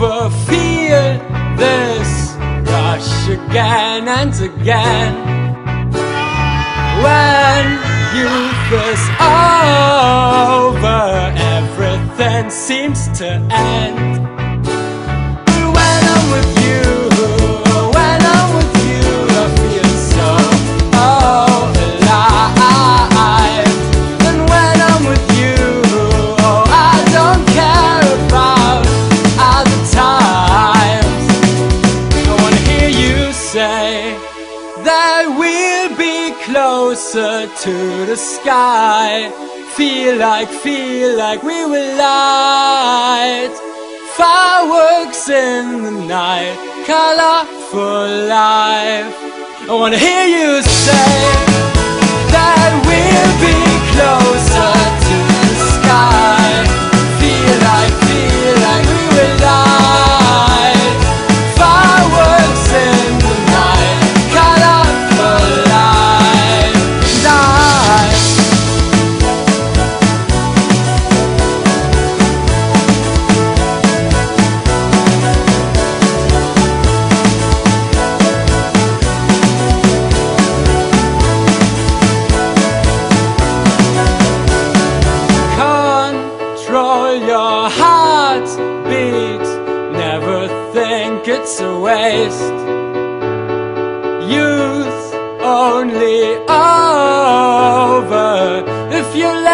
over fear, this rush again and again. When youth is over, everything seems to end. When I'm with you, I feel so alive. And when I'm with you, I don't care about other times. I wanna hear you say that we'll be closer to the sky. Feel like we will light fireworks in the night, colorful life. I wanna hear you say that we'll be closer to the sky. Feel like we will light fireworks in the night, colorful life. Your heartbeat, never think it's a waste. Youth only over if you